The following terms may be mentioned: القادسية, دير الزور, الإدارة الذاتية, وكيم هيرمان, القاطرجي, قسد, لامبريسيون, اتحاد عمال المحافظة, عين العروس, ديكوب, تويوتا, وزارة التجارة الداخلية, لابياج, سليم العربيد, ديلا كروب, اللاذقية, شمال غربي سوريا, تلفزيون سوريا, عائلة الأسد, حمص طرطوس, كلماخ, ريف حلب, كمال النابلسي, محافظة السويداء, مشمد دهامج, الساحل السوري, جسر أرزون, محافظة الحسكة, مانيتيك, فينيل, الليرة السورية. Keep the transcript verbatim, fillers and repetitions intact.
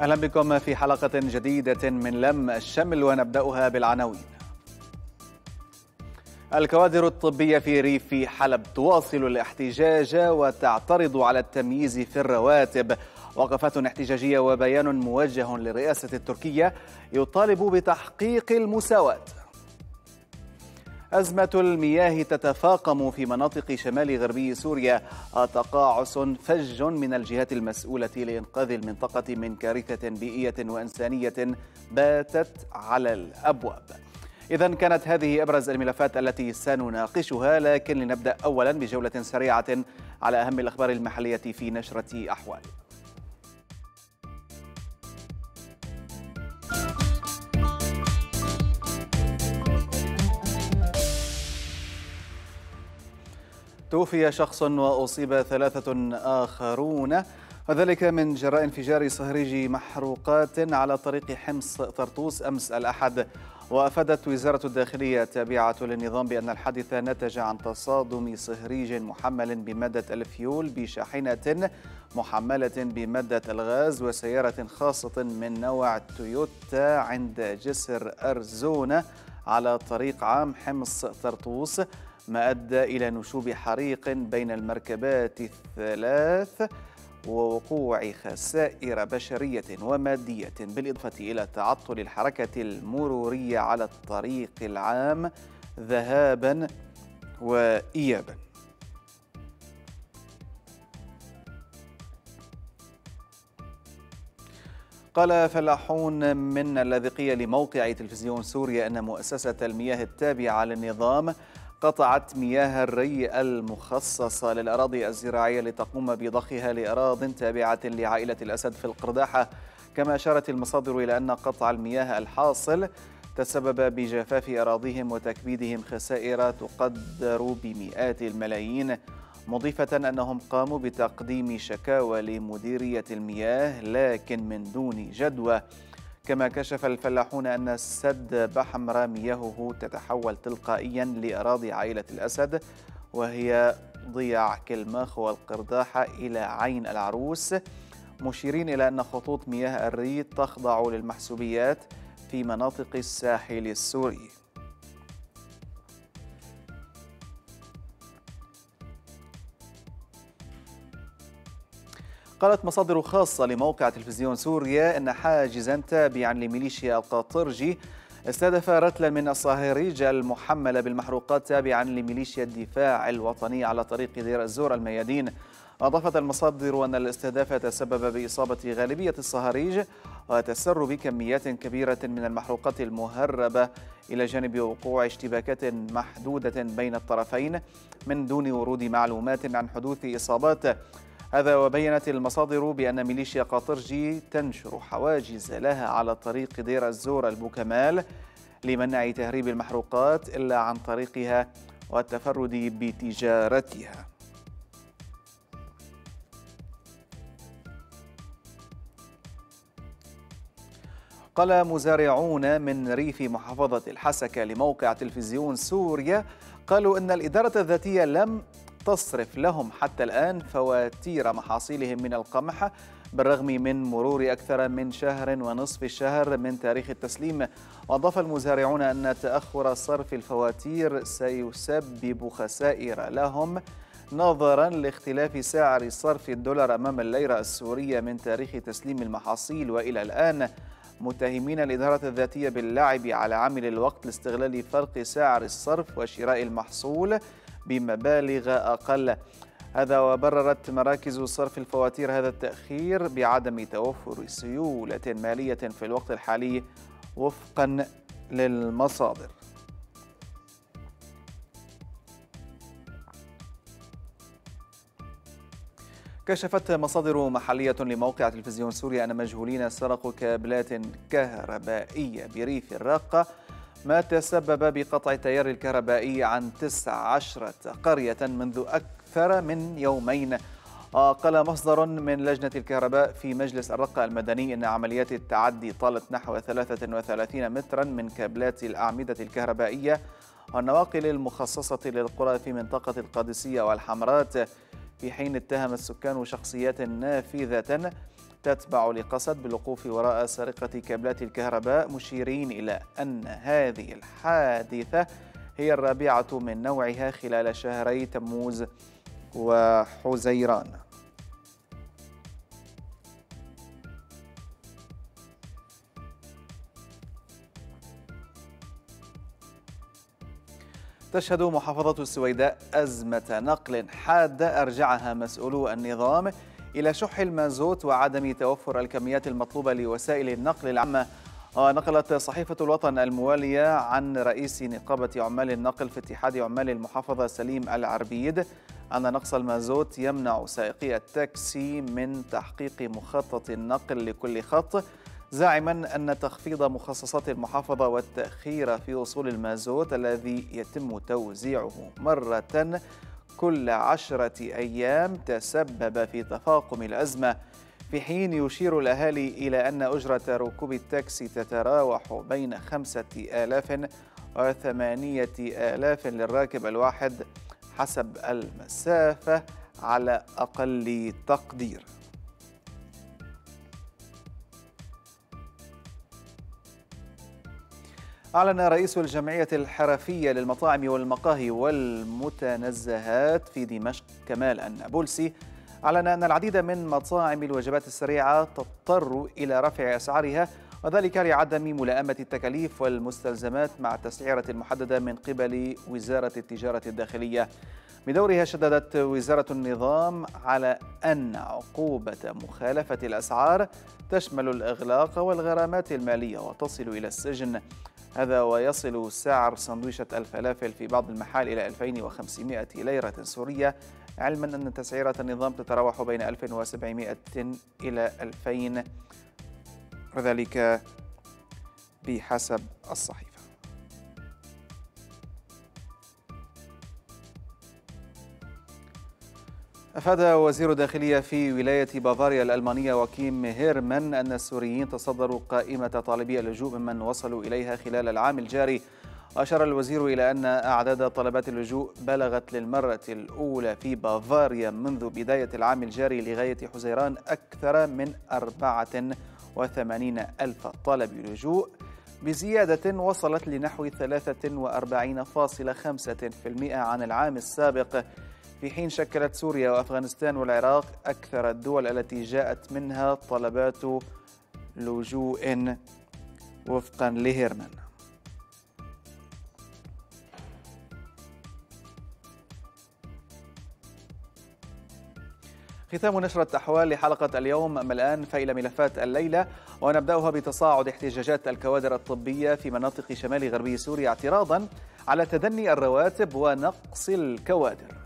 أهلا بكم في حلقة جديدة من لم الشمل، ونبدأها بالعناوين. الكوادر الطبية في ريف حلب تواصل الاحتجاج وتعترض على التمييز في الرواتب. وقفات احتجاجية وبيان موجه للرئاسة التركية يطالب بتحقيق المساواة. أزمة المياه تتفاقم في مناطق شمال غربي سوريا، تقاعس فج من الجهات المسؤولة لإنقاذ المنطقة من كارثة بيئية وإنسانية باتت على الأبواب. إذن كانت هذه أبرز الملفات التي سنناقشها، لكن لنبدأ أولا بجولة سريعة على أهم الأخبار المحلية في نشرة أحوال. توفي شخص وأصيب ثلاثة آخرون، وذلك من جراء انفجار صهريج محروقات على طريق حمص طرطوس أمس الأحد. وأفادت وزارة الداخلية تابعة للنظام بأن الحادث نتج عن تصادم صهريج محمل بمادة الفيول بشاحنة محملة بمادة الغاز وسيارة خاصة من نوع تويوتا عند جسر أرزون على طريق عام حمص طرطوس، ما أدى إلى نشوب حريق بين المركبات الثلاث ووقوع خسائر بشرية ومادية، بالإضافة إلى تعطل الحركة المرورية على الطريق العام ذهابا وإيابا. قال فلاحون من اللاذقية لموقع تلفزيون سوريا أن مؤسسة المياه التابعة للنظام قطعت مياه الري المخصصة للأراضي الزراعية لتقوم بضخها لأراض تابعة لعائلة الأسد في القرداحة. كما أشارت المصادر إلى أن قطع المياه الحاصل تسبب بجفاف أراضيهم وتكبيدهم خسائر تقدر بمئات الملايين، مضيفة أنهم قاموا بتقديم شكاوى لمديرية المياه لكن من دون جدوى. كما كشف الفلاحون أن سد بحمرة مياهه تتحول تلقائيا لأراضي عائلة الأسد، وهي ضياع كلماخ والقرداحة إلى عين العروس، مشيرين إلى أن خطوط مياه الري تخضع للمحسوبيات في مناطق الساحل السوري. قالت مصادر خاصة لموقع تلفزيون سوريا أن حاجزا تابعا لميليشيا القاطرجي استهدف رتلا من الصهاريج المحملة بالمحروقات تابعا لميليشيا الدفاع الوطني على طريق دير الزور الميادين. أضافت المصادر أن الاستهداف تسبب بإصابة غالبية الصهاريج وتسرب كميات كبيرة من المحروقات المهربة، إلى جانب وقوع اشتباكات محدودة بين الطرفين من دون ورود معلومات عن حدوث إصابات. هذا وبينت المصادر بأن ميليشيا قاطرجي تنشر حواجز لها على طريق دير الزور البوكمال لمنع تهريب المحروقات إلا عن طريقها والتفرد بتجارتها. قال مزارعون من ريف محافظة الحسكة لموقع تلفزيون سوريا قالوا إن الإدارة الذاتية لم تصرف لهم حتى الآن فواتير محاصيلهم من القمح، بالرغم من مرور أكثر من شهر ونصف الشهر من تاريخ التسليم. وأضاف المزارعون أن تأخر صرف الفواتير سيسبب خسائر لهم نظرا لاختلاف سعر صرف الدولار أمام الليرة السورية من تاريخ تسليم المحاصيل وإلى الآن، متهمين الإدارة الذاتية باللعب على عامل الوقت لاستغلال فرق سعر الصرف وشراء المحصول بمبالغ أقل. هذا وبررت مراكز صرف الفواتير هذا التأخير بعدم توفر سيولة مالية في الوقت الحالي وفقا للمصادر. كشفت مصادر محلية لموقع تلفزيون سوريا أن مجهولين سرقوا كابلات كهربائية بريف الرقة، ما تسبب بقطع التيار الكهربائي عن تسع عشرة قرية منذ أكثر من يومين. قال مصدر من لجنة الكهرباء في مجلس الرقة المدني أن عمليات التعدي طالت نحو ثلاثة وثلاثين مترا من كابلات الأعمدة الكهربائية والنواقل المخصصة للقرى في منطقة القادسية والحمرات، في حين اتهم السكان شخصيات نافذة تتبع لقسد بالوقوف وراء سرقة كابلات الكهرباء، مشيرين إلى أن هذه الحادثة هي الرابعة من نوعها خلال شهري تموز وحزيران. تشهد محافظة السويداء أزمة نقل حادة أرجعها مسؤولو النظام إلى شح المازوت وعدم توفر الكميات المطلوبة لوسائل النقل العامة. نقلت صحيفة الوطن الموالية عن رئيس نقابة عمال النقل في اتحاد عمال المحافظة سليم العربيد أن نقص المازوت يمنع سائقي التاكسي من تحقيق مخطط النقل لكل خط، زاعما أن تخفيض مخصصات المحافظة والتأخير في وصول المازوت الذي يتم توزيعه مرة كل عشرة أيام تسبب في تفاقم الأزمة، في حين يشير الأهالي إلى أن أجرة ركوب التاكسي تتراوح بين خمسة آلاف وثمانية آلاف للراكب الواحد حسب المسافة على أقل تقدير. أعلن رئيس الجمعية الحرفية للمطاعم والمقاهي والمتنزهات في دمشق كمال النابلسي أعلن أن العديد من مطاعم الوجبات السريعة تضطر إلى رفع أسعارها، وذلك لعدم ملائمة التكاليف والمستلزمات مع التسعيرة المحددة من قبل وزارة التجارة الداخلية. بدورها شددت وزارة النظام على أن عقوبة مخالفة الأسعار تشمل الإغلاق والغرامات المالية وتصل إلى السجن، هذا ويصل سعر سندويشة الفلافل في بعض المحال إلى ألفين وخمسمائة ليرة سورية، علما أن تسعيرة النظام تتراوح بين ألف وسبعمائة إلى ألفين، وذلك بحسب الصحيفة. أفاد وزير الداخلية في ولاية بافاريا الألمانية وكيم هيرمان أن السوريين تصدروا قائمة طالبي اللجوء ممن وصلوا إليها خلال العام الجاري. أشار الوزير إلى أن أعداد طلبات اللجوء بلغت للمرة الأولى في بافاريا منذ بداية العام الجاري لغاية حزيران أكثر من أربعة وثمانين ألف طالب لجوء، بزيادة وصلت لنحو ثلاثة وأربعين فاصلة خمسة بالمئة عن العام السابق، في حين شكلت سوريا وأفغانستان والعراق أكثر الدول التي جاءت منها طلبات لجوء وفقا لهيرمان. ختام نشرة أحوال لحلقة اليوم، أما الآن فإلى ملفات الليلة، ونبدأها بتصاعد احتجاجات الكوادر الطبية في مناطق شمال غربي سوريا اعتراضا على تدني الرواتب ونقص الكوادر.